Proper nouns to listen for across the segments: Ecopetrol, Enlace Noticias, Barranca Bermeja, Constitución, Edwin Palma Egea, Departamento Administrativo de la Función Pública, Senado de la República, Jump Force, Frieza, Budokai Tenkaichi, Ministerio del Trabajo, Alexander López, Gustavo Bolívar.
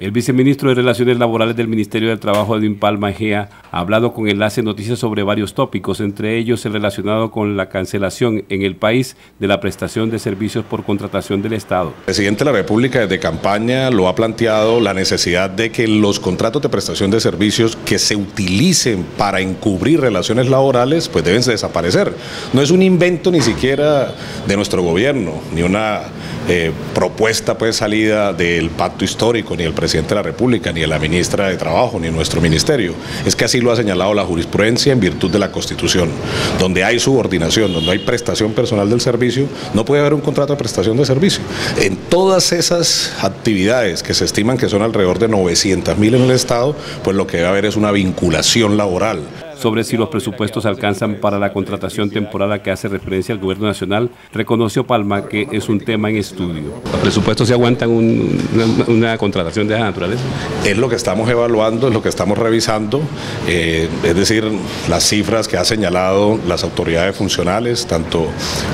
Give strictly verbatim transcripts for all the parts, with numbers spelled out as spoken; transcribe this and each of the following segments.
El viceministro de Relaciones Laborales del Ministerio del Trabajo, Edwin Palma Egea, ha hablado con Enlace Noticias sobre varios tópicos, entre ellos el relacionado con la cancelación en el país de la prestación de servicios por contratación del Estado. El presidente de la República desde campaña lo ha planteado la necesidad de que los contratos de prestación de servicios que se utilicen para encubrir relaciones laborales pues deben desaparecer. No es un invento ni siquiera de nuestro gobierno, ni una eh, propuesta pues salida del pacto histórico, ni el presidente presidente de la República, ni a la ministra de Trabajo, ni a nuestro ministerio. Es que así lo ha señalado la jurisprudencia en virtud de la Constitución. Donde hay subordinación, donde hay prestación personal del servicio, no puede haber un contrato de prestación de servicio. En todas esas actividades que se estiman que son alrededor de novecientas mil en el Estado, pues lo que debe haber es una vinculación laboral. Sobre si los presupuestos alcanzan para la contratación temporal a que hace referencia al Gobierno Nacional, reconoció Palma que es un tema en estudio. ¿Los presupuestos se aguantan un, una, una contratación de esa naturaleza? Es lo que estamos evaluando, es lo que estamos revisando, eh, es decir, las cifras que han señalado las autoridades funcionales, tanto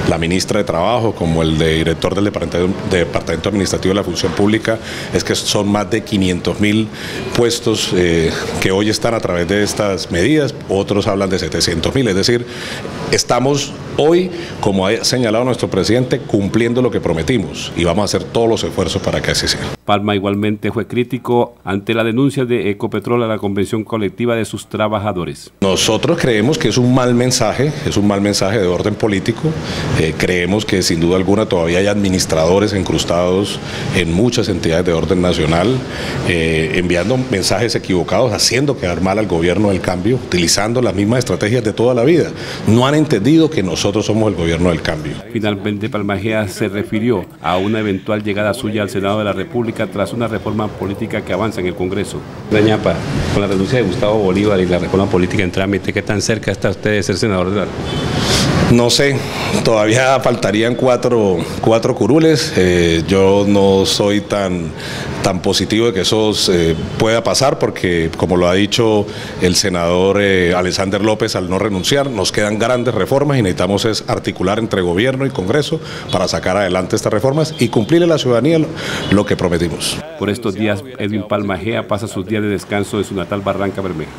la ministra de Trabajo como el de director del Departamento, Departamento Administrativo de la Función Pública, es que son más de quinientos mil puestos eh, que hoy están a través de estas medidas. Otros hablan de setecientos mil, es decir, estamos hoy, como ha señalado nuestro presidente, cumpliendo lo que prometimos y vamos a hacer todos los esfuerzos para que así sea. Palma igualmente fue crítico ante la denuncia de Ecopetrol a la convención colectiva de sus trabajadores. Nosotros creemos que es un mal mensaje, es un mal mensaje de orden político, eh, creemos que sin duda alguna todavía hay administradores incrustados en muchas entidades de orden nacional, eh, enviando mensajes equivocados, haciendo quedar mal al gobierno del cambio, utilizando las mismas estrategias de toda la vida. No han entendido que nosotros somos el gobierno del cambio. Finalmente, Palma Egea se refirió a una eventual llegada suya al Senado de la República tras una reforma política que avanza en el Congreso. Ñapa, con la renuncia de Gustavo Bolívar y la reforma política en trámite, ¿qué tan cerca está usted de ser senador de la República? No sé, todavía faltarían cuatro, cuatro curules, eh, yo no soy tan, tan positivo de que eso eh, pueda pasar porque, como lo ha dicho el senador eh, Alexander López, al no renunciar nos quedan grandes reformas y necesitamos es articular entre gobierno y Congreso para sacar adelante estas reformas y cumplirle a la ciudadanía lo, lo que prometimos. Por estos días, Edwin Palma Egea pasa sus días de descanso en su natal Barranca Bermeja.